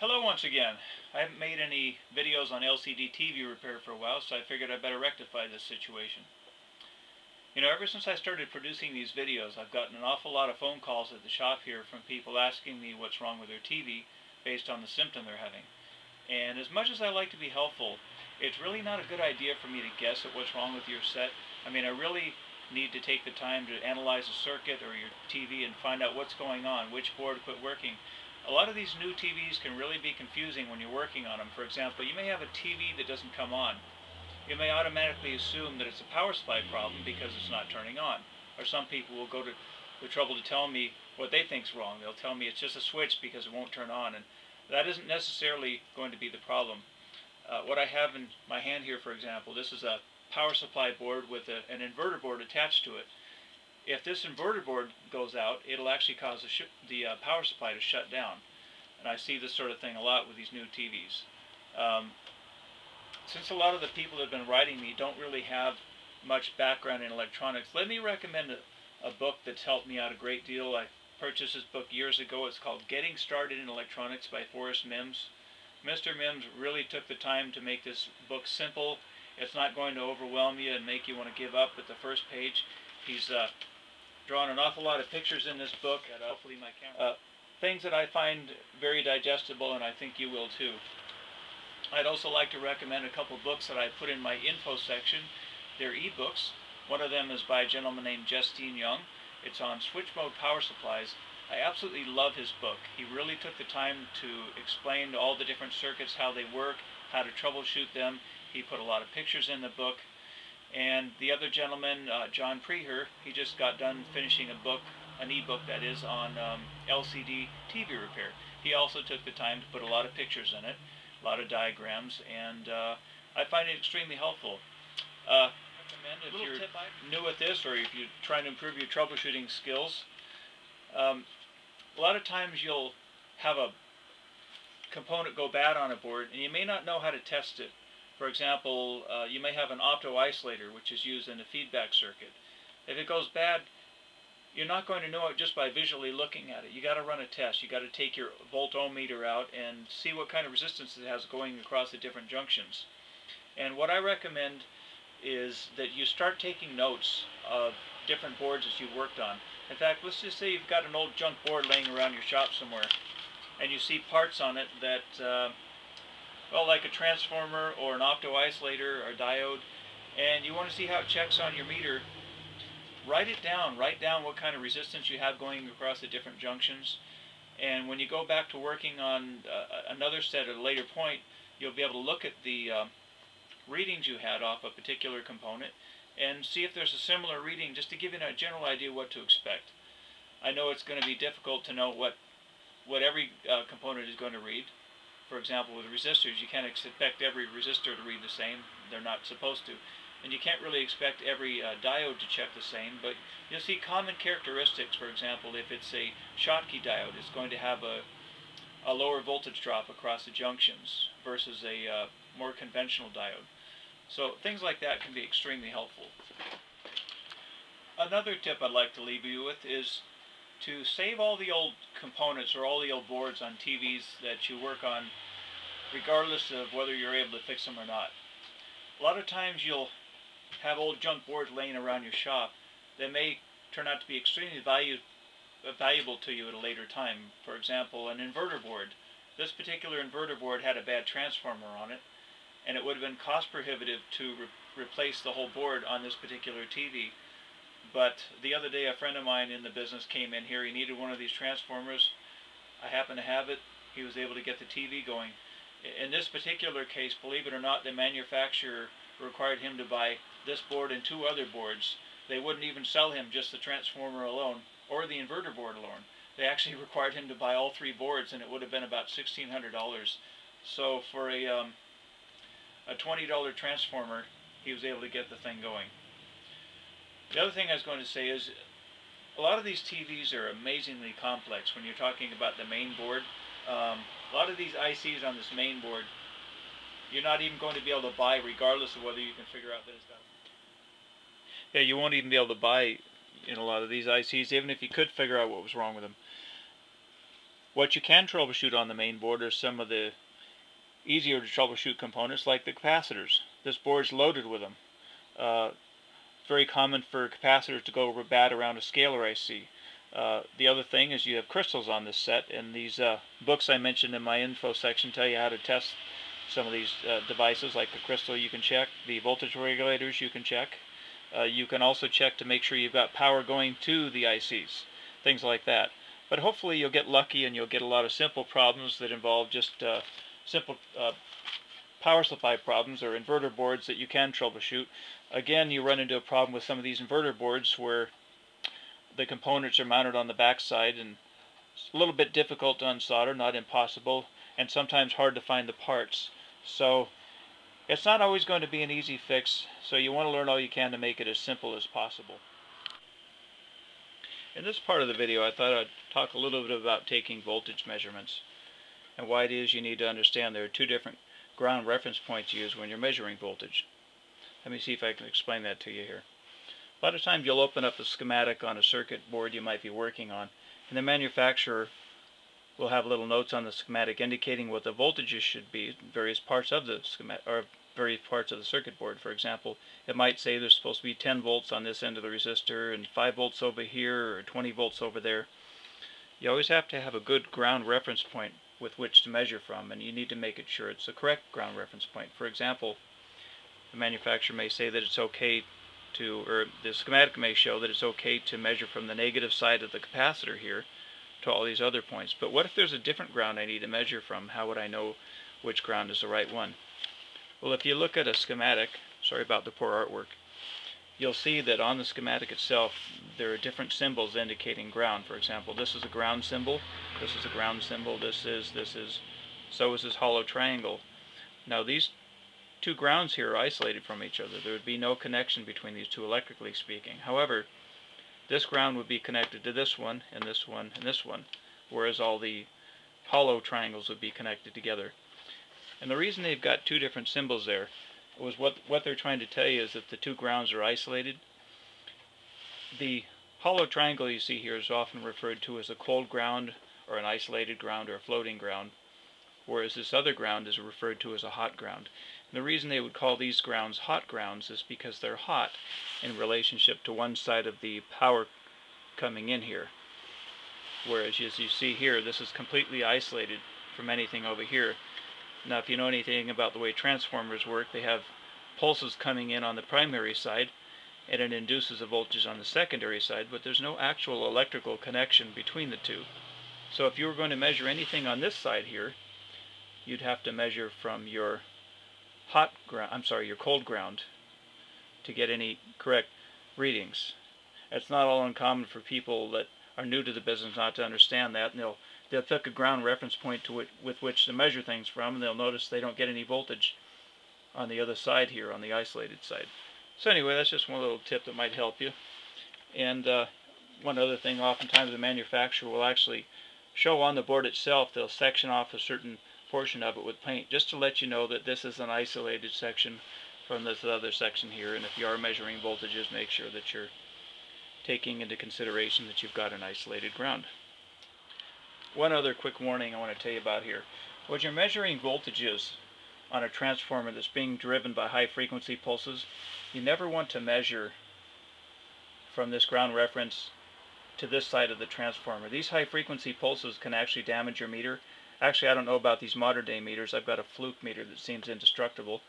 Hello once again. I haven't made any videos on LCD TV repair for a while, so I figured I'd better rectify this situation. You know, ever since I started producing these videos, I've gotten an awful lot of phone calls at the shop here from people asking me what's wrong with their TV based on the symptom they're having. And as much as I like to be helpful, it's really not a good idea for me to guess at what's wrong with your set. I mean, I really need to take the time to analyze a circuit or your TV and find out what's going on, which board quit working. A lot of these new TVs can really be confusing when you're working on them. For example, you may have a TV that doesn't come on. You may automatically assume that it's a power supply problem because it's not turning on. Or some people will go to the trouble to tell me what they think's wrong. They'll tell me it's just a switch because it won't turn on, and that isn't necessarily going to be the problem. What I have in my hand here, for example, this is a power supply board with an inverter board attached to it. If this inverter board goes out, it'll actually cause the power supply to shut down. And I see this sort of thing a lot with these new TVs. Since a lot of the people that have been writing me don't really have much background in electronics, let me recommend a book that's helped me out a great deal. I purchased this book years ago. It's called Getting Started in Electronics by Forrest Mims. Mr. Mims really took the time to make this book simple. It's not going to overwhelm you and make you want to give up at the first page. He's drawn an awful lot of pictures in this book, hopefully my camera, things that I find very digestible, and I think you will too. I'd also like to recommend a couple books that I put in my info section. They're ebooks. One of them is by a gentleman named Jestine Yong. It's on Switch Mode Power Supplies. I absolutely love his book. He really took the time to explain all the different circuits, how they work, how to troubleshoot them. He put a lot of pictures in the book. And the other gentleman, John Preher, he just got done finishing a book, an e-book that is, on LCD TV repair. He also took the time to put a lot of pictures in it, a lot of diagrams, and I find it extremely helpful. If you're new at this, or if you're trying to improve your troubleshooting skills, a lot of times you'll have a component go bad on a board, and you may not know how to test it. For example, you may have an opto-isolator, which is used in a feedback circuit. If it goes bad, you're not going to know it just by visually looking at it. You've got to run a test. You've got to take your volt-ohm meter out and see what kind of resistance it has going across the different junctions. And what I recommend is that you start taking notes of different boards that you've worked on. In fact, let's just say you've got an old junk board laying around your shop somewhere, and you see parts on it that... well, like a transformer or an opto-isolator or a diode, and you want to see how it checks on your meter, write it down. Write down what kind of resistance you have going across the different junctions, and when you go back to working on another set at a later point, you'll be able to look at the readings you had off a particular component and see if there's a similar reading, just to give you a general idea what to expect. I know it's going to be difficult to know what every component is going to read. For example, with resistors, you can't expect every resistor to read the same. They're not supposed to. And you can't really expect every diode to check the same, but you'll see common characteristics. For example, if it's a Schottky diode, it's going to have a lower voltage drop across the junctions versus a more conventional diode. So things like that can be extremely helpful. Another tip I'd like to leave you with is to save all the old components or all the old boards on TVs that you work on, regardless of whether you're able to fix them or not. A lot of times you'll have old junk boards laying around your shop that may turn out to be extremely valuable to you at a later time. For example, an inverter board. This particular inverter board had a bad transformer on it, and it would have been cost prohibitive to replace the whole board on this particular TV. But the other day a friend of mine in the business came in here. He needed one of these transformers. I happen to have it. He was able to get the TV going. In this particular case, believe it or not, the manufacturer required him to buy this board and two other boards. They wouldn't even sell him just the transformer alone or the inverter board alone. They actually required him to buy all three boards, and it would have been about $1,600. So for a $20 transformer, he was able to get the thing going. The other thing I was going to say is a lot of these TVs are amazingly complex when you're talking about the main board. A lot of these ICs on this main board, you're not even going to be able to buy regardless of whether you can figure out that it's done. Yeah, you won't even be able to buy in a lot of these ICs, even if you could figure out what was wrong with them. What you can troubleshoot on the main board are some of the easier to troubleshoot components like the capacitors. This board's loaded with them. Very common for capacitors to go bad around a scalar IC. The other thing is you have crystals on this set, and these books I mentioned in my info section tell you how to test some of these devices, like the crystal you can check, the voltage regulators you can check. You can also check to make sure you've got power going to the ICs, things like that. But hopefully you'll get lucky and you'll get a lot of simple problems that involve just simple power supply problems or inverter boards that you can troubleshoot. Again, you run into a problem with some of these inverter boards where the components are mounted on the backside, and it's a little bit difficult to unsolder, not impossible, and sometimes hard to find the parts. So it's not always going to be an easy fix, so you want to learn all you can to make it as simple as possible. In this part of the video, I thought I'd talk a little bit about taking voltage measurements and why it is you need to understand there are two different ground reference points used when you're measuring voltage. Let me see if I can explain that to you here. A lot of times you'll open up a schematic on a circuit board you might be working on, and the manufacturer will have little notes on the schematic indicating what the voltages should be in various parts of the schematic, or various parts of the circuit board. For example, it might say there's supposed to be 10 volts on this end of the resistor and 5 volts over here or 20 volts over there. You always have to have a good ground reference point with which to measure from, and you need to make it sure it's the correct ground reference point. For example, the manufacturer may say that it's okay to, or the schematic may show that it's okay to measure from the negative side of the capacitor here to all these other points. But what if there's a different ground I need to measure from? How would I know which ground is the right one? Well, if you look at a schematic, sorry about the poor artwork, you'll see that on the schematic itself there are different symbols indicating ground. For example, this is a ground symbol, this is a ground symbol, this is, so is this hollow triangle. Now these two grounds here are isolated from each other. There would be no connection between these two electrically speaking. However, this ground would be connected to this one, and this one, and this one, whereas all the hollow triangles would be connected together. And the reason they've got two different symbols there was what they're trying to tell you is that the two grounds are isolated. The hollow triangle you see here is often referred to as a cold ground, or an isolated ground, or a floating ground, whereas this other ground is referred to as a hot ground. And the reason they would call these grounds hot grounds is because they're hot in relationship to one side of the power coming in here. Whereas, as you see here, this is completely isolated from anything over here. Now, if you know anything about the way transformers work, they have pulses coming in on the primary side, and it induces a voltage on the secondary side, but there's no actual electrical connection between the two. So if you were going to measure anything on this side here, you'd have to measure from your hot ground, I'm sorry, your cold ground, to get any correct readings. It's not all uncommon for people that are new to the business not to understand that, and they'll pick a ground reference point to with which to measure things from, and they'll notice they don't get any voltage on the other side here, on the isolated side. So anyway, that's just one little tip that might help you. And one other thing, oftentimes the manufacturer will actually show on the board itself, they'll section off a certain portion of it with paint just to let you know that this is an isolated section from this other section here, and if you are measuring voltages, make sure that you're taking into consideration that you've got an isolated ground. One other quick warning I want to tell you about here. When you're measuring voltages on a transformer that's being driven by high frequency pulses, you never want to measure from this ground reference to this side of the transformer. These high frequency pulses can actually damage your meter. Actually, I don't know about these modern day meters. I've got a Fluke meter that seems indestructible.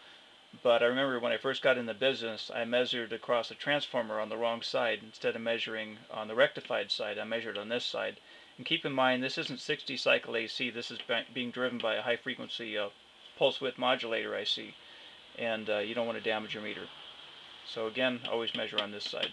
But I remember when I first got in the business, I measured across a transformer on the wrong side. Instead of measuring on the rectified side, I measured on this side. And keep in mind, this isn't 60 cycle AC. This is being driven by a high frequency pulse width modulator IC. And you don't want to damage your meter. So again, always measure on this side.